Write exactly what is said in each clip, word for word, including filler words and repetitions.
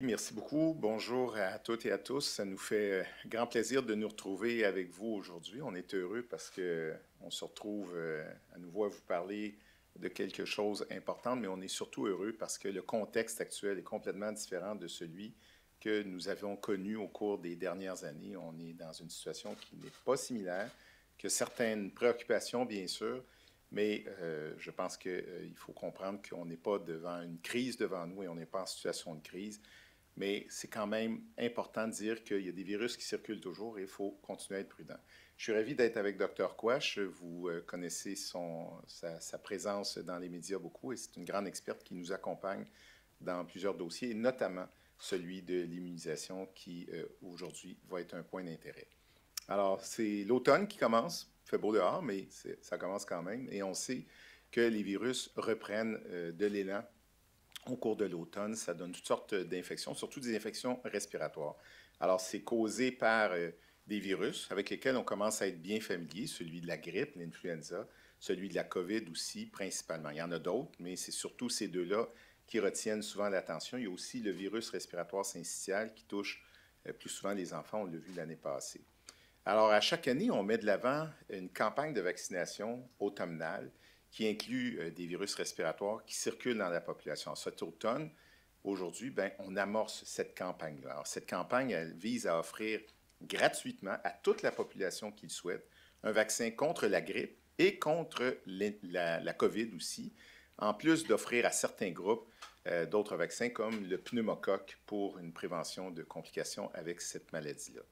Merci beaucoup. Bonjour à toutes et à tous. Ça nous fait grand plaisir de nous retrouver avec vous aujourd'hui. On est heureux parce qu'on se retrouve à nouveau à vous parler de quelque chose d'important, mais on est surtout heureux parce que le contexte actuel est complètement différent de celui que nous avons connu au cours des dernières années. On est dans une situation qui n'est pas similaire, que certaines préoccupations, bien sûr, mais euh, je pense qu'il euh, faut comprendre qu'on n'est pas devant une crise devant nous et on n'est pas en situation de crise, mais c'est quand même important de dire qu'il y a des virus qui circulent toujours et il faut continuer à être prudent. Je suis ravi d'être avec docteur Quach. Vous euh, connaissez son, sa, sa présence dans les médias beaucoup et c'est une grande experte qui nous accompagne dans plusieurs dossiers, notamment celui de l'immunisation qui, euh, aujourd'hui, va être un point d'intérêt. Alors, c'est l'automne qui commence. Il fait beau dehors, mais ça commence quand même. Et on sait que les virus reprennent euh, de l'élan au cours de l'automne. Ça donne toutes sortes d'infections, surtout des infections respiratoires. Alors, c'est causé par euh, des virus avec lesquels on commence à être bien familier, celui de la grippe, l'influenza, celui de la COVID aussi, principalement. Il y en a d'autres, mais c'est surtout ces deux-là qui retiennent souvent l'attention. Il y a aussi le virus respiratoire syncytial qui touche euh, plus souvent les enfants. On l'a vu l'année passée. Alors, à chaque année, on met de l'avant une campagne de vaccination automnale qui inclut euh, des virus respiratoires qui circulent dans la population. Cet automne, aujourd'hui, ben, on amorce cette campagne-là. Alors, cette campagne, elle vise à offrir gratuitement à toute la population qui le souhaite un vaccin contre la grippe et contre les, la, la COVID aussi, en plus d'offrir à certains groupes euh, d'autres vaccins comme le pneumocoque pour une prévention de complications avec cette maladie-là.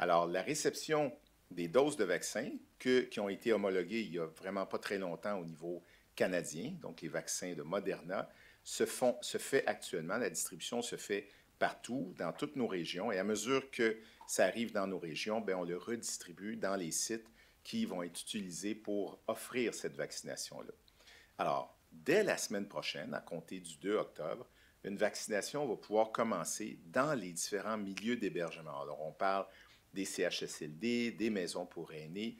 Alors, la réception des doses de vaccins que, qui ont été homologuées il n'y a vraiment pas très longtemps au niveau canadien, donc les vaccins de Moderna, se, font, se fait actuellement. La distribution se fait partout, dans toutes nos régions. Et à mesure que ça arrive dans nos régions, bien, on le redistribue dans les sites qui vont être utilisés pour offrir cette vaccination-là. Alors, dès la semaine prochaine, à compter du deux octobre, une vaccination va pouvoir commencer dans les différents milieux d'hébergement. Alors, on parle des C H S L D, des maisons pour aînés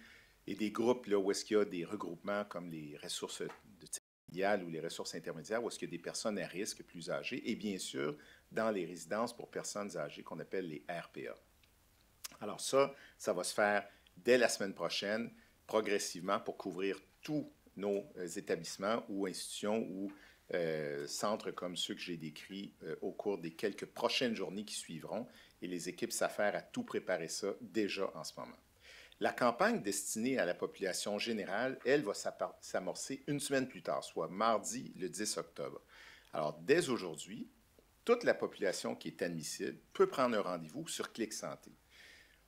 et des groupes là, où est-ce qu'il y a des regroupements comme les ressources de type familial ou les ressources intermédiaires, où est-ce qu'il y a des personnes à risque plus âgées et bien sûr dans les résidences pour personnes âgées qu'on appelle les R P A. Alors ça, ça va se faire dès la semaine prochaine, progressivement pour couvrir tous nos euh, établissements ou institutions ou euh, centres comme ceux que j'ai décrits euh, au cours des quelques prochaines journées qui suivront. Et les équipes s'affairent à tout préparer ça déjà en ce moment. La campagne destinée à la population générale, elle, va s'amorcer une semaine plus tard, soit mardi le dix octobre. Alors, dès aujourd'hui, toute la population qui est admissible peut prendre un rendez-vous sur Clic Santé.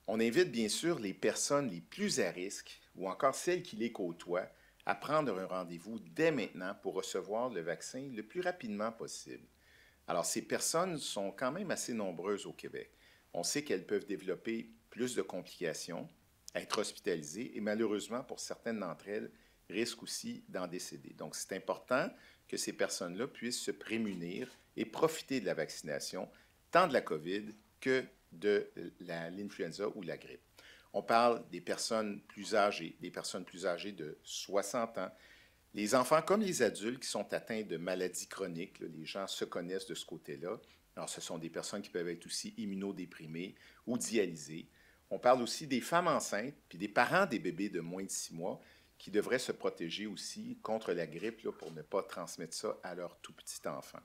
On invite bien sûr les personnes les plus à risque ou encore celles qui les côtoient à prendre un rendez-vous dès maintenant pour recevoir le vaccin le plus rapidement possible. Alors, ces personnes sont quand même assez nombreuses au Québec. On sait qu'elles peuvent développer plus de complications, être hospitalisées et malheureusement, pour certaines d'entre elles, risquent aussi d'en décéder. Donc, c'est important que ces personnes-là puissent se prémunir et profiter de la vaccination, tant de la COVID que de l'influenza ou la grippe. On parle des personnes plus âgées, des personnes plus âgées de soixante ans, les enfants comme les adultes qui sont atteints de maladies chroniques, là, les gens se connaissent de ce côté-là. Alors, ce sont des personnes qui peuvent être aussi immunodéprimées ou dialysées. On parle aussi des femmes enceintes, puis des parents des bébés de moins de six mois qui devraient se protéger aussi contre la grippe là, pour ne pas transmettre ça à leur tout petit enfant.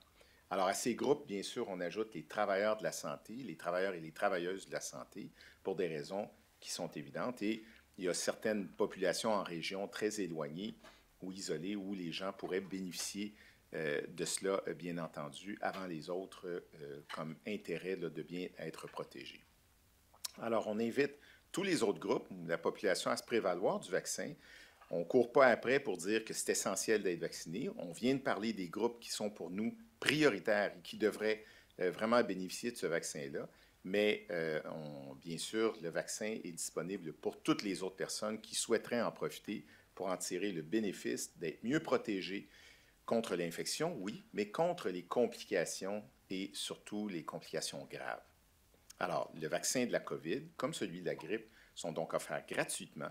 Alors, à ces groupes, bien sûr, on ajoute les travailleurs de la santé, les travailleurs et les travailleuses de la santé pour des raisons qui sont évidentes. Et il y a certaines populations en région très éloignées ou isolés, où les gens pourraient bénéficier euh, de cela, bien entendu, avant les autres, euh, comme intérêt là, de bien être protégés. Alors, on invite tous les autres groupes, la population, à se prévaloir du vaccin. On ne court pas après pour dire que c'est essentiel d'être vacciné. On vient de parler des groupes qui sont pour nous prioritaires et qui devraient euh, vraiment bénéficier de ce vaccin-là. Mais, euh, on, bien sûr, le vaccin est disponible pour toutes les autres personnes qui souhaiteraient en profiter pour en tirer le bénéfice d'être mieux protégé contre l'infection, oui, mais contre les complications et surtout les complications graves. Alors, le vaccin de la COVID, comme celui de la grippe, sont donc offerts gratuitement.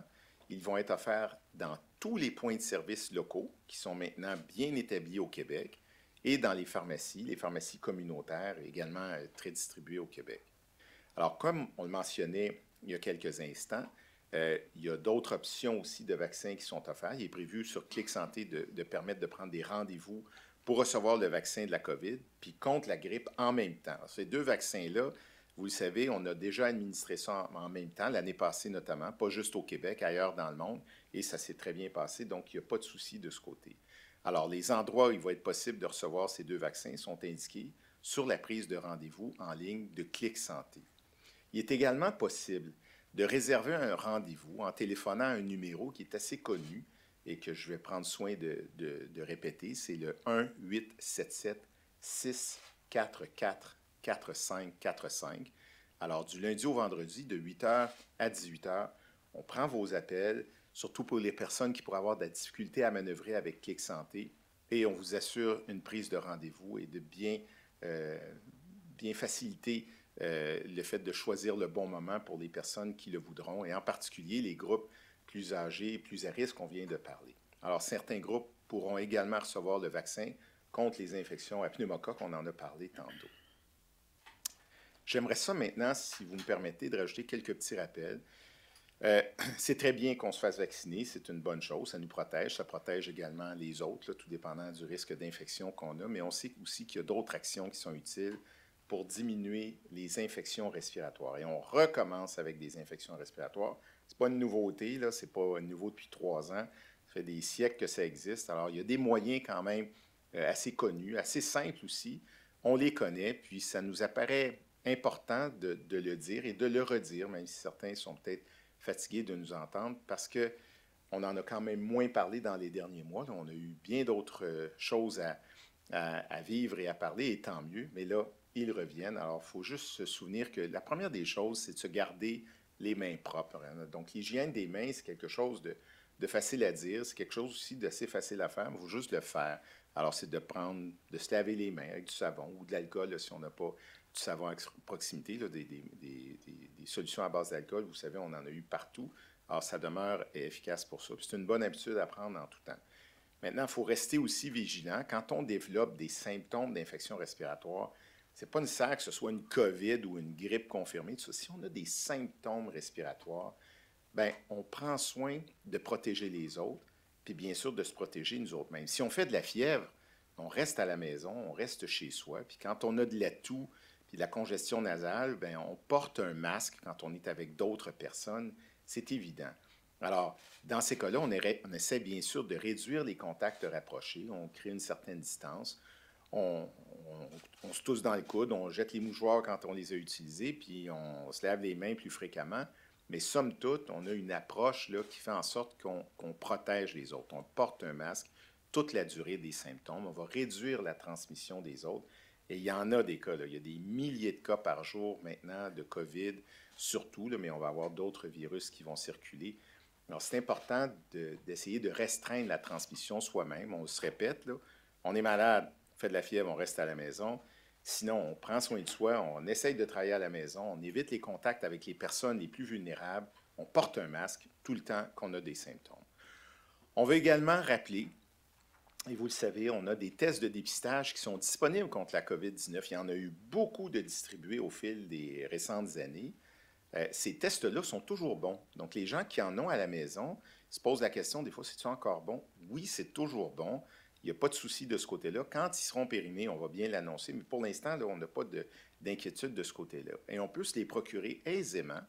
Ils vont être offerts dans tous les points de service locaux qui sont maintenant bien établis au Québec et dans les pharmacies, les pharmacies communautaires également très distribuées au Québec. Alors, comme on le mentionnait il y a quelques instants, euh, il y a d'autres options aussi de vaccins qui sont offertes. Il est prévu sur Clic Santé de, de permettre de prendre des rendez-vous pour recevoir le vaccin de la COVID, puis contre la grippe en même temps. Alors, ces deux vaccins-là, vous le savez, on a déjà administré ça en, en même temps, l'année passée notamment, pas juste au Québec, ailleurs dans le monde, et ça s'est très bien passé, donc il n'y a pas de souci de ce côté. Alors, les endroits où il va être possible de recevoir ces deux vaccins sont indiqués sur la prise de rendez-vous en ligne de Clic Santé. Il est également possible de réserver un rendez-vous en téléphonant à un numéro qui est assez connu et que je vais prendre soin de, de, de répéter, c'est le un huit sept sept six quatre quatre quatre cinq quatre cinq. Alors, du lundi au vendredi, de huit heures à dix-huit heures, on prend vos appels, surtout pour les personnes qui pourraient avoir de la difficulté à manœuvrer avec Clic Santé, et on vous assure une prise de rendez-vous et de bien, euh, bien faciliter euh, le fait de choisir le bon moment pour les personnes qui le voudront, et en particulier les groupes plus âgés, plus à risque qu'on vient de parler. Alors, certains groupes pourront également recevoir le vaccin contre les infections à pneumocoque, on en a parlé tantôt. J'aimerais ça maintenant, si vous me permettez, de rajouter quelques petits rappels. Euh, c'est très bien qu'on se fasse vacciner, c'est une bonne chose, ça nous protège, ça protège également les autres, là, tout dépendant du risque d'infection qu'on a, mais on sait aussi qu'il y a d'autres actions qui sont utiles pour diminuer les infections respiratoires. Et on recommence avec des infections respiratoires. C'est pas une nouveauté, là, c'est pas nouveau depuis trois ans, ça fait des siècles que ça existe. Alors, il y a des moyens quand même euh, assez connus, assez simples aussi, on les connaît, puis ça nous apparaît important de, de le dire et de le redire, même si certains sont peut-être fatigués de nous entendre, parce qu'on en a quand même moins parlé dans les derniers mois. Là, on a eu bien d'autres choses à, à, à vivre et à parler, et tant mieux, mais là, ils reviennent. Alors, il faut juste se souvenir que la première des choses, c'est de se garder les mains propres. Donc, l'hygiène des mains, c'est quelque chose de, de facile à dire, c'est quelque chose aussi d'assez facile à faire, mais il faut juste le faire. Alors, c'est de prendre, de se laver les mains avec du savon ou de l'alcool, là, si on n'a pas du savon à proximité, là, des, des, des, des solutions à base d'alcool, vous savez, on en a eu partout. Alors, ça demeure efficace pour ça. Puis c'est une bonne habitude à prendre en tout temps. Maintenant, il faut rester aussi vigilant. Quand on développe des symptômes d'infection respiratoire, c'est pas nécessaire que ce soit une COVID ou une grippe confirmée. Tout ça. Si on a des symptômes respiratoires, bien, on prend soin de protéger les autres, puis bien sûr de se protéger nous autres mêmes. Si on fait de la fièvre, on reste à la maison, on reste chez soi. Puis quand on a de la toux, puis de la congestion nasale, bien, on porte un masque quand on est avec d'autres personnes, c'est évident. Alors, dans ces cas-là, on, on essaie bien sûr de réduire les contacts rapprochés, on crée une certaine distance, on, on, on se tousse dans le coude, on jette les mouchoirs quand on les a utilisés, puis on se lave les mains plus fréquemment, mais somme toute, on a une approche là, qui fait en sorte qu'on qu'on protège les autres. On porte un masque toute la durée des symptômes, on va réduire la transmission des autres. Et il y en a des cas, là. Il y a des milliers de cas par jour maintenant de COVID, surtout, là, mais on va avoir d'autres virus qui vont circuler. Alors, c'est important de, d'essayer de restreindre la transmission soi-même. On se répète, là, on est malade, on fait de la fièvre, on reste à la maison. Sinon, on prend soin de soi, on essaye de travailler à la maison, on évite les contacts avec les personnes les plus vulnérables, on porte un masque tout le temps qu'on a des symptômes. On veut également rappeler... Et vous le savez, on a des tests de dépistage qui sont disponibles contre la COVID dix-neuf. Il y en a eu beaucoup de distribués au fil des récentes années. Euh, ces tests-là sont toujours bons. Donc, les gens qui en ont à la maison se posent la question, des fois, c'est-tu encore bon? Oui, c'est toujours bon. Il n'y a pas de souci de ce côté-là. Quand ils seront périmés, on va bien l'annoncer, mais pour l'instant, là, on n'a pas de, d'inquiétude de ce côté-là. Et on peut se les procurer aisément,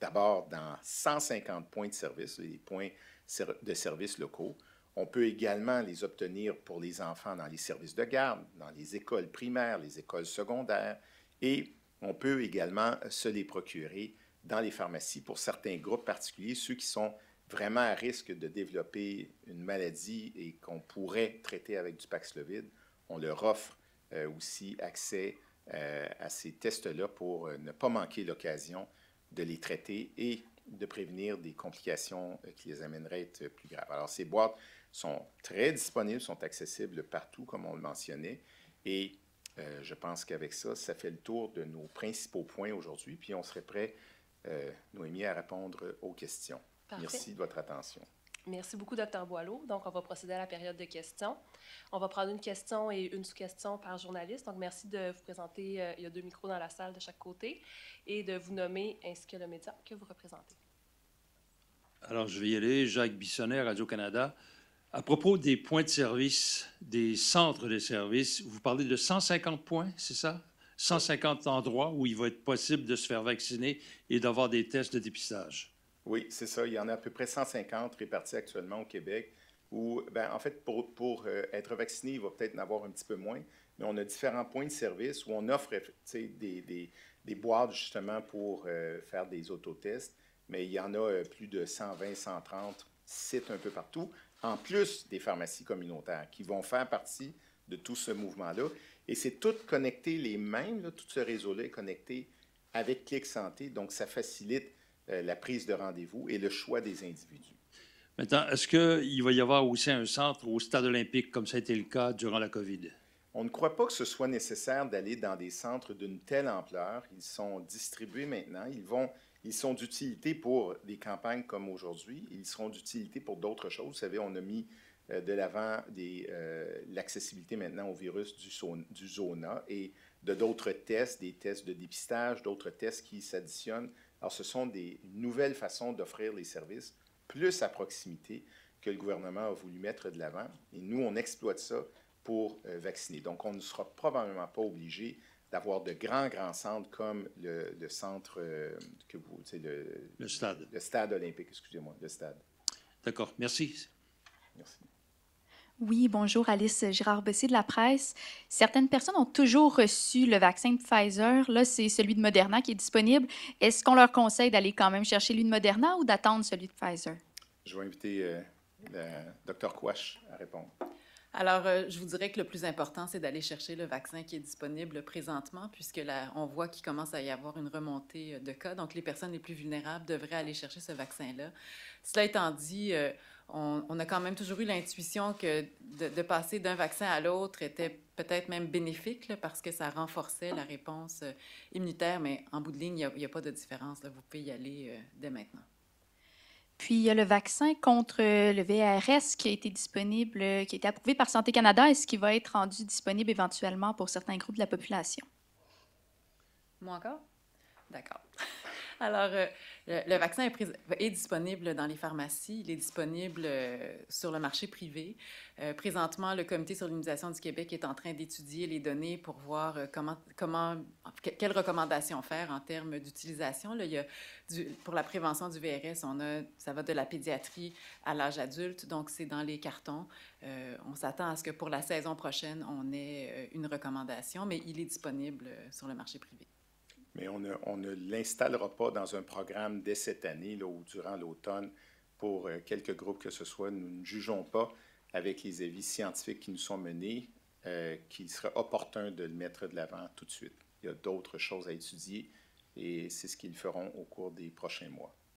d'abord dans cent cinquante points de service, les points de service locaux. On peut également les obtenir pour les enfants dans les services de garde, dans les écoles primaires, les écoles secondaires, et on peut également se les procurer dans les pharmacies pour certains groupes particuliers, ceux qui sont vraiment à risque de développer une maladie et qu'on pourrait traiter avec du Paxlovid. On leur offre euh, aussi accès euh, à ces tests-là pour euh, ne pas manquer l'occasion de les traiter et de prévenir des complications euh, qui les amèneraient à être plus graves. Alors, ces boîtes sont très disponibles, sont accessibles partout, comme on le mentionnait. Et euh, je pense qu'avec ça, ça fait le tour de nos principaux points aujourd'hui. Puis on serait prêt, euh, Noémie, à répondre aux questions. Parfait. Merci de votre attention. Merci beaucoup, docteur Boileau. Donc, on va procéder à la période de questions. On va prendre une question et une sous-question par journaliste. Donc, merci de vous présenter. Euh, il y a deux micros dans la salle de chaque côté et de vous nommer ainsi que le média que vous représentez. Alors, je vais y aller. Jacques Bissonnet, Radio-Canada. À propos des points de service, des centres de service, vous parlez de cent cinquante points, c'est ça? cent cinquante endroits où il va être possible de se faire vacciner et d'avoir des tests de dépistage. Oui, c'est ça. Il y en a à peu près cent cinquante répartis actuellement au Québec où, bien, en fait, pour, pour euh, être vacciné, il va peut-être en avoir un petit peu moins, mais on a différents points de service où on offre des, des, des boîtes justement pour euh, faire des autotests, mais il y en a euh, plus de cent vingt, cent trente sites un peu partout, en plus des pharmacies communautaires qui vont faire partie de tout ce mouvement-là. Et c'est tout connecté les mêmes, là, tout ce réseau-là est connecté avec Clic Santé, donc ça facilite la prise de rendez-vous et le choix des individus. Maintenant, est-ce qu'il va y avoir aussi un centre au stade olympique, comme ça a été le cas durant la COVID? On ne croit pas que ce soit nécessaire d'aller dans des centres d'une telle ampleur. Ils sont distribués maintenant. Ils, vont, ils sont d'utilité pour des campagnes comme aujourd'hui. Ils seront d'utilité pour d'autres choses. Vous savez, on a mis de l'avant euh, l'accessibilité maintenant au virus du, du zona et de d'autres tests, des tests de dépistage, d'autres tests qui s'additionnent. Alors, ce sont des nouvelles façons d'offrir les services plus à proximité que le gouvernement a voulu mettre de l'avant. Et nous, on exploite ça pour euh, vacciner. Donc, on ne sera probablement pas obligé d'avoir de grands, grands centres comme le, le centre euh, que vous... Tu sais, le, le stade. Le stade olympique, excusez-moi, le stade. D'accord. Merci. Merci. Oui, bonjour, Alice Gérard-Bessé de La Presse. Certaines personnes ont toujours reçu le vaccin de Pfizer. Là, c'est celui de Moderna qui est disponible. Est-ce qu'on leur conseille d'aller quand même chercher lui de Moderna ou d'attendre celui de Pfizer? Je vais inviter euh, le docteur Quash à répondre. Alors, euh, je vous dirais que le plus important, c'est d'aller chercher le vaccin qui est disponible présentement, puisque là, on voit qu'il commence à y avoir une remontée de cas. Donc, les personnes les plus vulnérables devraient aller chercher ce vaccin-là. Cela étant dit, euh, On, on a quand même toujours eu l'intuition que de, de passer d'un vaccin à l'autre était peut-être même bénéfique là, parce que ça renforçait la réponse euh, immunitaire, mais en bout de ligne, il n'y a, a pas de différence. Là, vous pouvez y aller euh, dès maintenant. Puis, il y a le vaccin contre le V R S qui a été disponible, qui a été approuvé par Santé Canada. Est-ce qu'il va être rendu disponible éventuellement pour certains groupes de la population? Moi encore? D'accord. Alors, euh, le, le vaccin est, pris, est disponible dans les pharmacies, il est disponible euh, sur le marché privé. Euh, présentement, le Comité sur l'immunisation du Québec est en train d'étudier les données pour voir euh, comment, comment, que, quelles recommandations faire en termes d'utilisation. Là, il y a du, pour la prévention du V R S, on a, ça va de la pédiatrie à l'âge adulte, donc c'est dans les cartons. Euh, on s'attend à ce que pour la saison prochaine, on ait une recommandation, mais il est disponible sur le marché privé. Mais on ne, on ne l'installera pas dans un programme dès cette année là, ou durant l'automne pour euh, quelques groupes que ce soit. Nous ne jugeons pas, avec les avis scientifiques qui nous sont menés, euh, qu'il serait opportun de le mettre de l'avant tout de suite. Il y a d'autres choses à étudier et c'est ce qu'ils feront au cours des prochains mois.